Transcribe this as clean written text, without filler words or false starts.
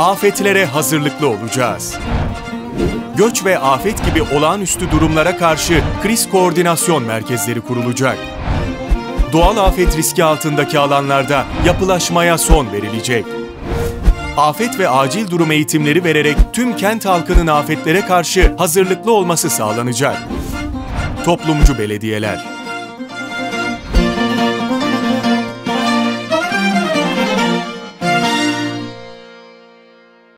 afetlere hazırlıklı olacağız. Göç ve afet gibi olağanüstü durumlara karşı kriz koordinasyon merkezleri kurulacak. Doğal afet riski altındaki alanlarda yapılaşmaya son verilecek. Afet ve acil durum eğitimleri vererek tüm kent halkının afetlere karşı hazırlıklı olması sağlanacak. Toplumcu belediyeler.